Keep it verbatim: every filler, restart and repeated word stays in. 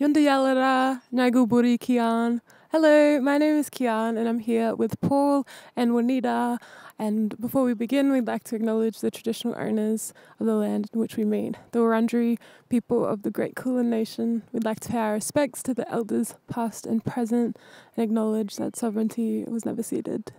Yundayalara, Naguburi Kee'ahn. Hello, my name is Kee'ahn and I'm here with Paul and Wanita. And before we begin, we'd like to acknowledge the traditional owners of the land in which we meet, the Wurundjeri people of the great Kulin Nation. We'd like to pay our respects to the elders past and present and acknowledge that sovereignty was never ceded.